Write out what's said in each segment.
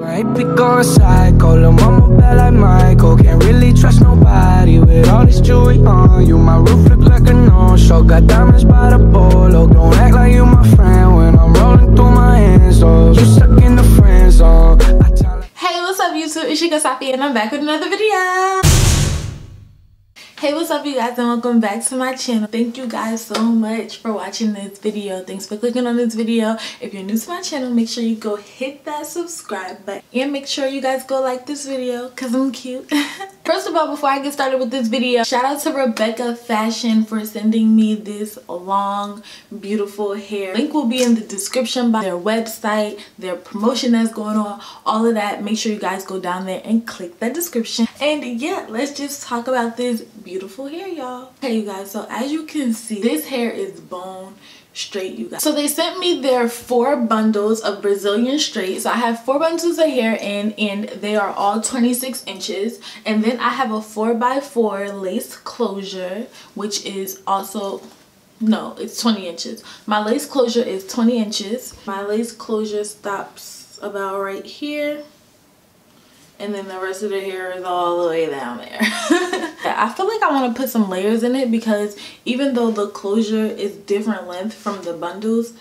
Right, pick on a psycho, little mama bad like Michael. Can't really trust nobody with all this jewelry on you. My roof look like a no-show, got diamonds by the polo. Don't act like you my friend when I'm rolling through my hands. Oh, you stuck in the friend zone. Hey, what's up YouTube? It's Shika Safi and I'm back with another video. Hey, what's up you guys and welcome back to my channel. Thank you guys so much for watching this video. Thanks for clicking on this video. If you're new to my channel, make sure you go hit that subscribe button and make sure you guys go like this video because I'm cute. First of all, before I get started with this video, shout out to Rebecca Fashion for sending me this long beautiful hair. Link will be in the description box, their website, their promotion that's going on, all of that. Make sure you guys go down there and click that description. And yeah, let's just talk about this beautiful hair, y'all. Okay, you guys, so as you can see, this hair is bone straight, you guys. So they sent me their 4 bundles of Brazilian straight. So I have 4 bundles of hair in and they are all 26 inches. And then I have a 4x4 lace closure, which is also, no, it's 20 inches. My lace closure is 20 inches. My lace closure stops about right here. And then the rest of the hair is all the way down there. I feel like I want to put some layers in it because even though the closure is different length from the bundles,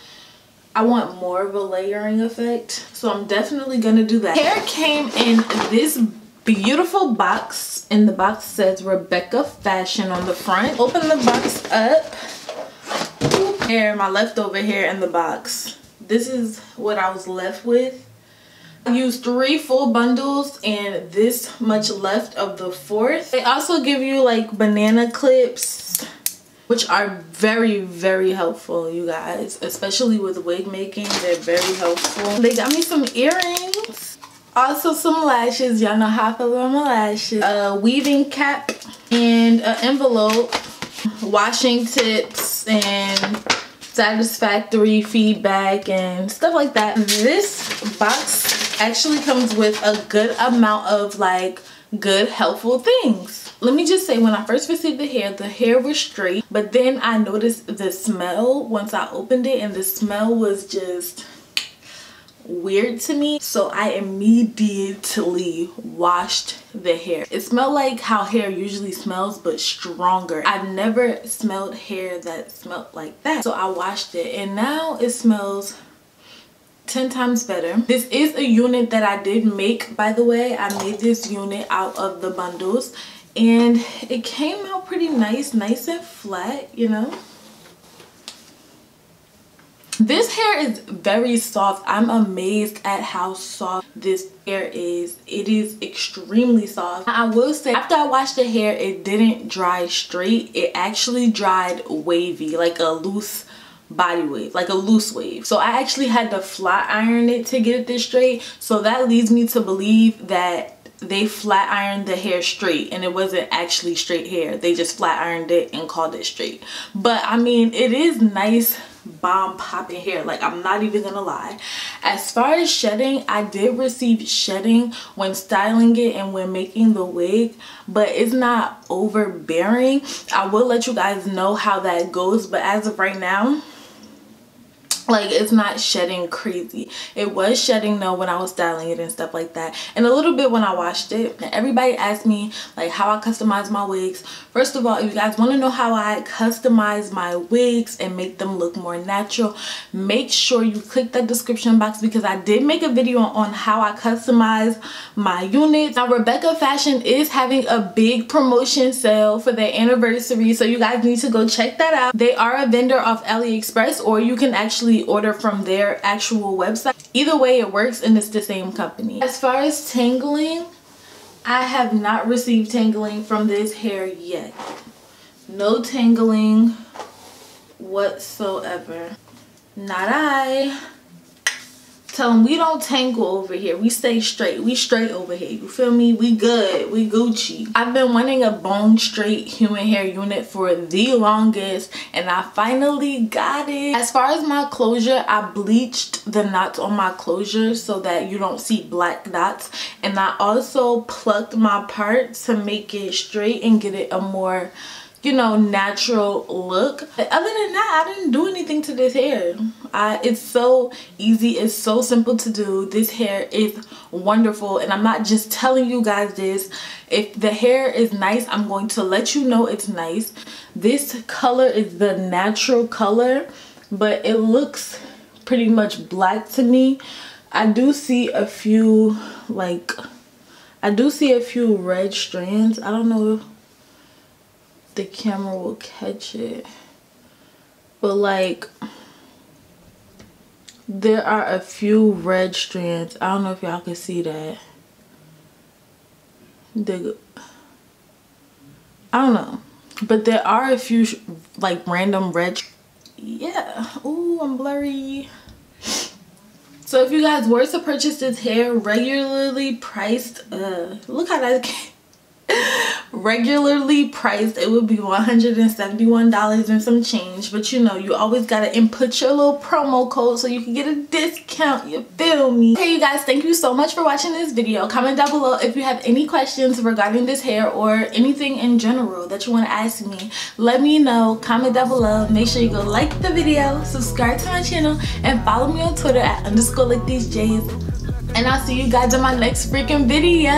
I want more of a layering effect. So I'm definitely going to do that. Hair came in this beautiful box. And the box says Rebecca Fashion on the front. Open the box up. Here, my leftover hair in the box. This is what I was left with. I used 3 full bundles and this much left of the 4th. They also give you like banana clips, which are very, very helpful, you guys. Especially with wig making, they're very helpful. They got me some earrings. Also some lashes, y'all know how I feel about my lashes. A weaving cap and an envelope. Washing tips and satisfactory feedback and stuff like that. This box actually comes with a good amount of like good helpful things. Let me just say, when I first received the hair was straight, but then I noticed the smell once I opened it, and the smell was just weird to me. So I immediately washed the hair. It smelled like how hair usually smells, but stronger. I've never smelled hair that smelled like that. So I washed it and now it smells 10 times better. This is a unit that I did make, by the way. I made this unit out of the bundles and it came out pretty nice, nice and flat, you know. This hair is very soft. I'm amazed at how soft this hair is. It is extremely soft. I will say, after I washed the hair, it didn't dry straight. It actually dried wavy, like a loose body wave, like a loose wave. So I actually had to flat iron it to get it this straight. So that leads me to believe that they flat ironed the hair straight and it wasn't actually straight hair. They just flat ironed it and called it straight. But I mean, it is nice, bomb popping hair, like I'm not even gonna lie. As far as shedding, I did receive shedding when styling it and when making the wig, but it's not overbearing. I will let you guys know how that goes, but as of right now, like, it's not shedding crazy. It was shedding though when I was styling it and stuff like that, and a little bit when I washed it. Everybody asked me like how I customize my wigs. First of all, if you guys want to know how I customize my wigs and make them look more natural, make sure you click that description box because I did make a video on how I customize my units. Now Rebecca Fashion is having a big promotion sale for their anniversary, so you guys need to go check that out. They are a vendor of AliExpress, or you can actually order from their actual website. Either way it works and it's the same company. As far as tangling, I have not received tangling from this hair yet. No tangling whatsoever. Not I. Tell them we don't tangle over here. We stay straight. We straight over here. You feel me? We good. We Gucci. I've been wanting a bone straight human hair unit for the longest and I finally got it. As far as my closure, I bleached the knots on my closure so that you don't see black dots. And I also plucked my part to make it straight and get it a more you know, natural look. Other than that, I didn't do anything to this hair. It's so easy, it's so simple to do. This hair is wonderful, and I'm not just telling you guys this. If the hair is nice, I'm going to let you know it's nice. This color is the natural color, but it looks pretty much black to me. I do see a few, like, I do see a few red strands. I don't know if the camera will catch it, but like there are a few red strands. I don't know if y'all can see that. I don't know, but there are a few like random red. Yeah. Ooh, I'm blurry. So if you guys were to purchase this hair, regularly priced, look how that came. Regularly priced, it would be $171 and some change, but you know, you always gotta input your little promo code so you can get a discount, you feel me? Okay, you guys, thank you so much for watching this video. Comment down below if you have any questions regarding this hair or anything in general that you want to ask me. Let me know, comment down below. Make sure you go like the video, subscribe to my channel, and follow me on Twitter at @_likethesej's, and I'll see you guys in my next freaking video.